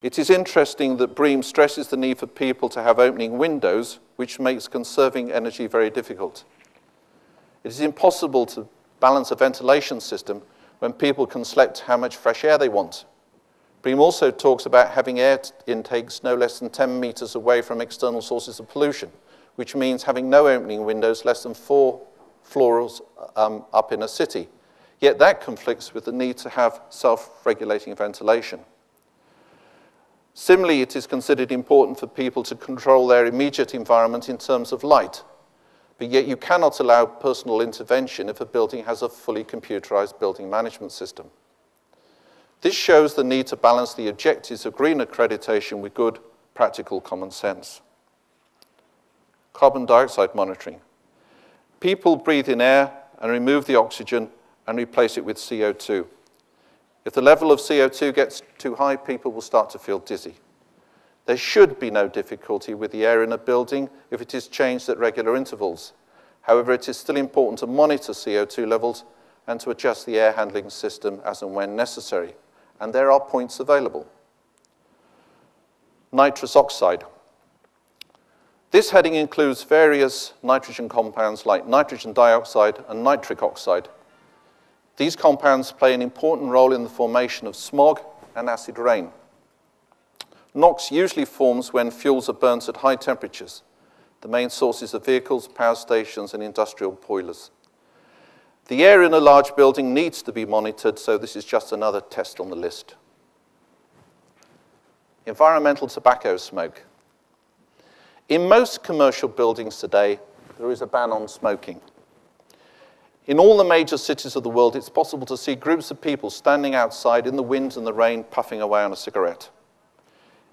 It is interesting that BREEAM stresses the need for people to have opening windows, which makes conserving energy very difficult. It is impossible to balance a ventilation system when people can select how much fresh air they want. BREEAM also talks about having air intakes no less than 10 meters away from external sources of pollution, which means having no opening windows less than 4 floors up in a city. Yet that conflicts with the need to have self-regulating ventilation. Similarly, it is considered important for people to control their immediate environment in terms of light, but yet you cannot allow personal intervention if a building has a fully computerized building management system. This shows the need to balance the objectives of green accreditation with good, practical common sense. Carbon dioxide monitoring. People breathe in air and remove the oxygen and replace it with CO2. If the level of CO2 gets too high, people will start to feel dizzy. There should be no difficulty with the air in a building if it is changed at regular intervals. However, it is still important to monitor CO2 levels and to adjust the air handling system as and when necessary. And there are points available. Nitrous oxide. This heading includes various nitrogen compounds like nitrogen dioxide and nitric oxide. These compounds play an important role in the formation of smog and acid rain. NOx usually forms when fuels are burnt at high temperatures. The main sources are vehicles, power stations, and industrial boilers. The air in a large building needs to be monitored, so this is just another test on the list. Environmental tobacco smoke. In most commercial buildings today, there is a ban on smoking. In all the major cities of the world, it's possible to see groups of people standing outside in the wind and the rain, puffing away on a cigarette.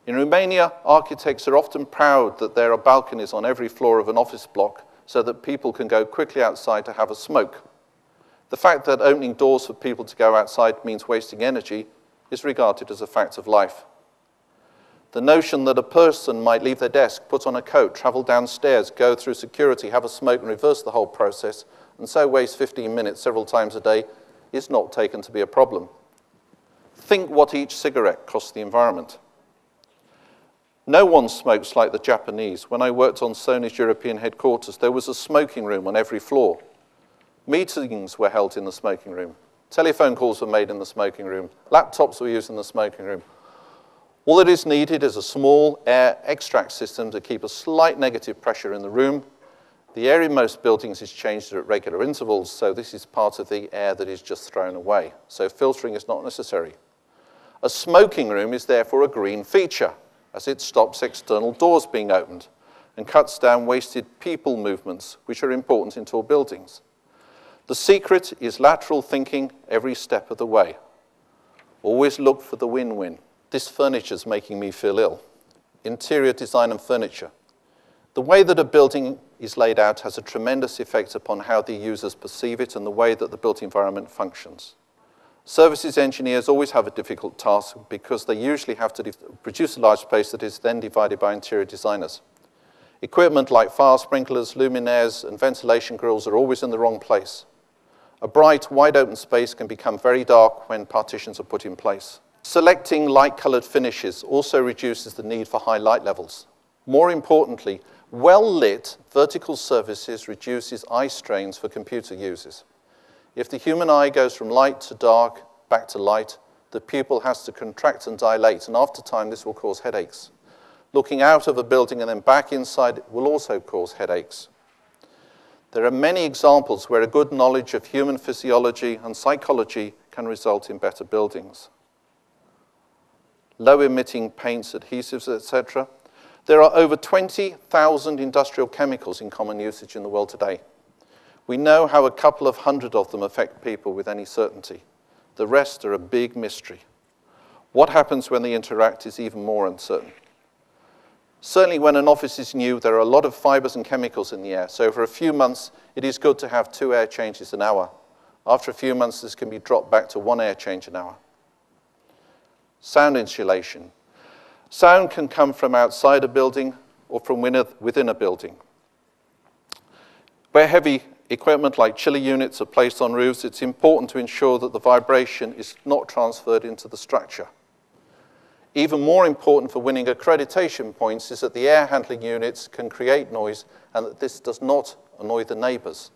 In Romania, architects are often proud that there are balconies on every floor of an office block so that people can go quickly outside to have a smoke. The fact that opening doors for people to go outside means wasting energy is regarded as a fact of life. The notion that a person might leave their desk, put on a coat, travel downstairs, go through security, have a smoke, and reverse the whole process and so waste 15 minutes several times a day is not taken to be a problem. Think what each cigarette costs the environment. No one smokes like the Japanese. When I worked on Sony's European headquarters, there was a smoking room on every floor. Meetings were held in the smoking room. Telephone calls were made in the smoking room. Laptops were used in the smoking room. All that is needed is a small air extract system to keep a slight negative pressure in the room. The air in most buildings is changed at regular intervals, so this is part of the air that is just thrown away. So filtering is not necessary. A smoking room is therefore a green feature, as it stops external doors being opened and cuts down wasted people movements, which are important in tall buildings. The secret is lateral thinking every step of the way. Always look for the win-win. This furniture's making me feel ill. Interior design and furniture. The way that a building is laid out has a tremendous effect upon how the users perceive it and the way that the built environment functions. Services engineers always have a difficult task because they usually have to produce a large space that is then divided by interior designers. Equipment like fire sprinklers, luminaires, and ventilation grills are always in the wrong place. A bright, wide-open space can become very dark when partitions are put in place. Selecting light-colored finishes also reduces the need for high light levels. More importantly, well-lit vertical surfaces reduces eye strains for computer users. If the human eye goes from light to dark, back to light, the pupil has to contract and dilate, and after time this will cause headaches. Looking out of a building and then back inside will also cause headaches. There are many examples where a good knowledge of human physiology and psychology can result in better buildings. Low-emitting paints, adhesives, etc. There are over 20,000 industrial chemicals in common usage in the world today. We know how a couple of hundred of them affect people with any certainty. The rest are a big mystery. What happens when they interact is even more uncertain. Certainly when an office is new, there are a lot of fibers and chemicals in the air, so for a few months, it is good to have 2 air changes an hour. After a few months, this can be dropped back to 1 air change an hour. Sound insulation. Sound can come from outside a building or from within a building. Where heavy equipment like chiller units are placed on roofs, it's important to ensure that the vibration is not transferred into the structure. Even more important for winning accreditation points is that the air handling units can create noise and that this does not annoy the neighbours.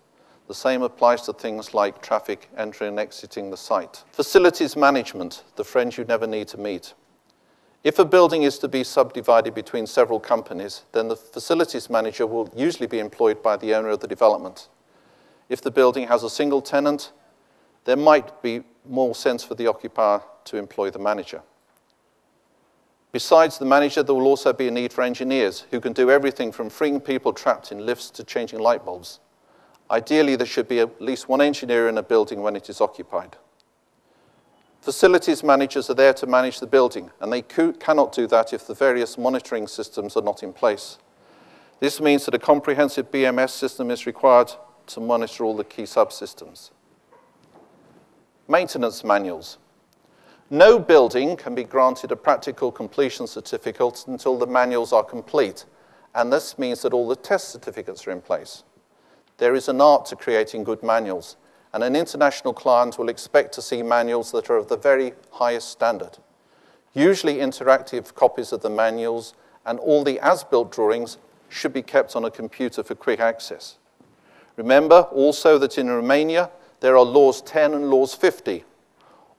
The same applies to things like traffic entering and exiting the site. Facilities management, the friends you never need to meet. If a building is to be subdivided between several companies, then the facilities manager will usually be employed by the owner of the development. If the building has a single tenant, there might be more sense for the occupier to employ the manager. Besides the manager, there will also be a need for engineers who can do everything from freeing people trapped in lifts to changing light bulbs. Ideally, there should be at least one engineer in a building when it is occupied. Facilities managers are there to manage the building, and they cannot do that if the various monitoring systems are not in place. This means that a comprehensive BMS system is required to monitor all the key subsystems. Maintenance manuals. No building can be granted a practical completion certificate until the manuals are complete, and this means that all the test certificates are in place. There is an art to creating good manuals, and an international client will expect to see manuals that are of the very highest standard. Usually interactive copies of the manuals and all the as-built drawings should be kept on a computer for quick access. Remember also that in Romania, there are Laws 10 and Laws 50.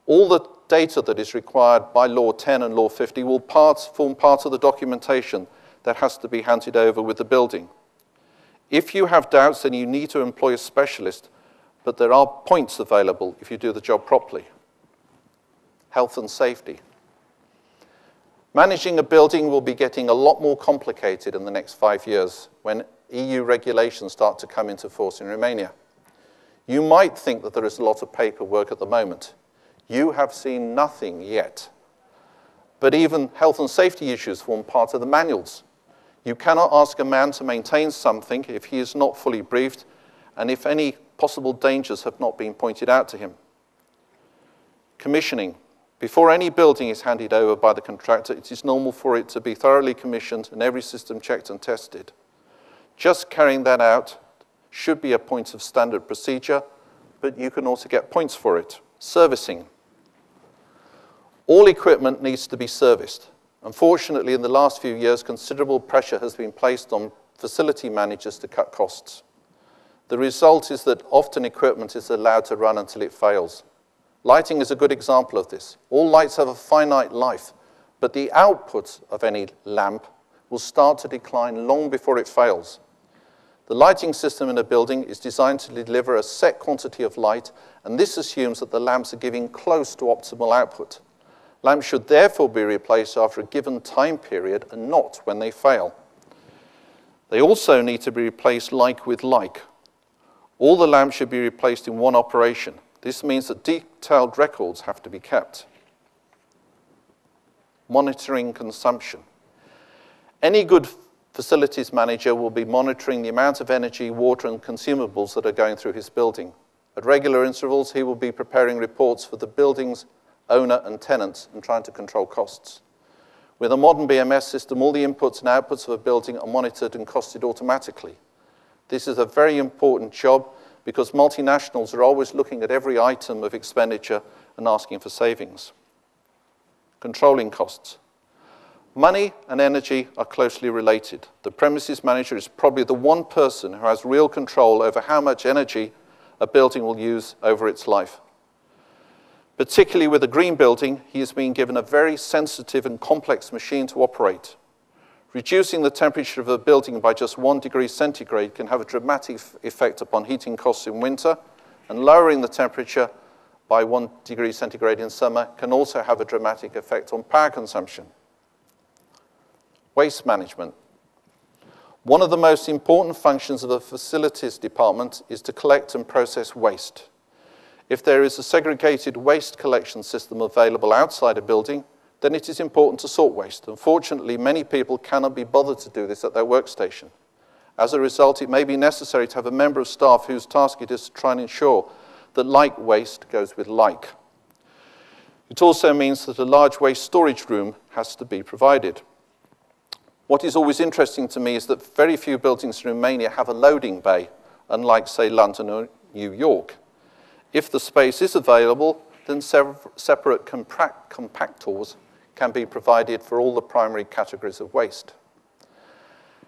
All the data that is required by Law 10 and Law 50 will form part of the documentation that has to be handed over with the building. If you have doubts, then you need to employ a specialist, but there are points available if you do the job properly. Health and safety. Managing a building will be getting a lot more complicated in the next 5 years when EU regulations start to come into force in Romania. You might think that there is a lot of paperwork at the moment. You have seen nothing yet. But even health and safety issues form part of the manuals. You cannot ask a man to maintain something if he is not fully briefed and if any possible dangers have not been pointed out to him. Commissioning. Before any building is handed over by the contractor, it is normal for it to be thoroughly commissioned and every system checked and tested. Just carrying that out should be a point of standard procedure, but you can also get points for it. Servicing. All equipment needs to be serviced. Unfortunately, in the last few years, considerable pressure has been placed on facility managers to cut costs. The result is that often equipment is allowed to run until it fails. Lighting is a good example of this. All lights have a finite life, but the output of any lamp will start to decline long before it fails. The lighting system in a building is designed to deliver a set quantity of light, and this assumes that the lamps are giving close to optimal output. Lamps should therefore be replaced after a given time period and not when they fail. They also need to be replaced like with like. All the lamps should be replaced in one operation. This means that detailed records have to be kept. Monitoring consumption. Any good facilities manager will be monitoring the amount of energy, water, and consumables that are going through his building. At regular intervals, he will be preparing reports for the building's owner and tenants and trying to control costs. With a modern BMS system, all the inputs and outputs of a building are monitored and costed automatically. This is a very important job because multinationals are always looking at every item of expenditure and asking for savings. Controlling costs. Money and energy are closely related. The premises manager is probably the one person who has real control over how much energy a building will use over its life. Particularly with a green building, he has been given a very sensitive and complex machine to operate. Reducing the temperature of a building by just 1 degree centigrade can have a dramatic effect upon heating costs in winter, and lowering the temperature by 1 degree centigrade in summer can also have a dramatic effect on power consumption. Waste management. One of the most important functions of a facilities department is to collect and process waste. If there is a segregated waste collection system available outside a building, then it is important to sort waste. Unfortunately, many people cannot be bothered to do this at their workstation. As a result, it may be necessary to have a member of staff whose task it is to try and ensure that like waste goes with like. It also means that a large waste storage room has to be provided. What is always interesting to me is that very few buildings in Romania have a loading bay, unlike, say, London or New York. If the space is available, then separate compactors can be provided for all the primary categories of waste.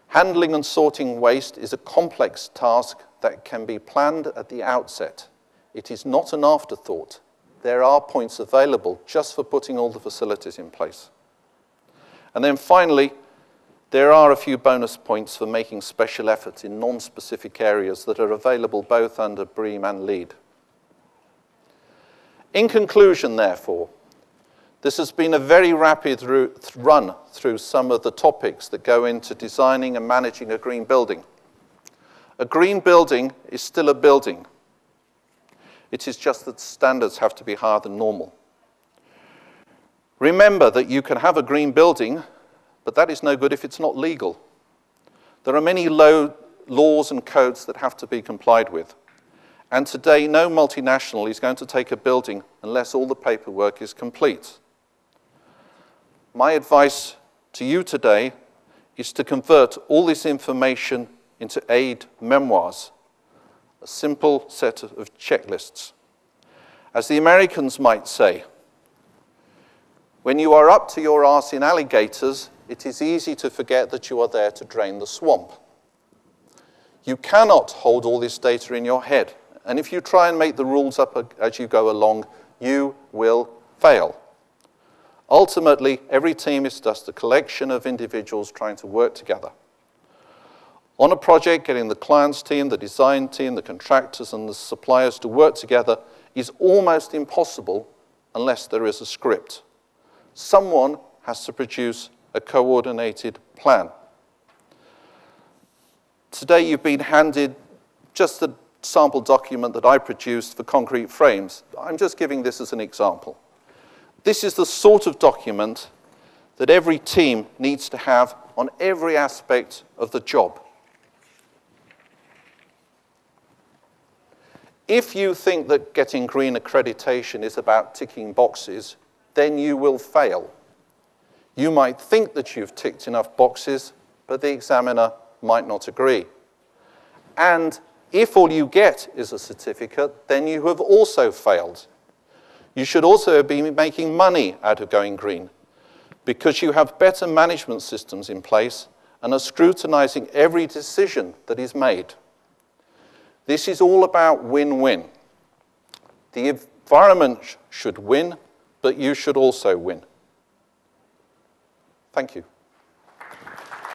Handling and sorting waste is a complex task that can be planned at the outset. It is not an afterthought. There are points available just for putting all the facilities in place. And then finally, there are a few bonus points for making special efforts in non-specific areas that are available both under BREEAM and LEED. In conclusion, therefore, this has been a very rapid run through some of the topics that go into designing and managing a green building. A green building is still a building. It is just that standards have to be higher than normal. Remember that you can have a green building, but that is no good if it's not legal. There are many laws and codes that have to be complied with. And today, no multinational is going to take a building unless all the paperwork is complete. My advice to you today is to convert all this information into aid memoirs, a simple set of checklists. As the Americans might say, when you are up to your arse in alligators, it is easy to forget that you are there to drain the swamp. You cannot hold all this data in your head, and if you try and make the rules up as you go along, you will fail. Ultimately, every team is just a collection of individuals trying to work together. On a project, getting the client's team, the design team, the contractors, and the suppliers to work together is almost impossible unless there is a script. Someone has to produce a coordinated plan. Today you've been handed just the sample document that I produced for concrete frames. I'm just giving this as an example. This is the sort of document that every team needs to have on every aspect of the job. If you think that getting green accreditation is about ticking boxes, then you will fail. You might think that you've ticked enough boxes, but the examiner might not agree. And if all you get is a certificate, then you have also failed. You should also be making money out of going green, because you have better management systems in place and are scrutinizing every decision that is made. This is all about win-win. The environment should win, but you should also win. Thank you.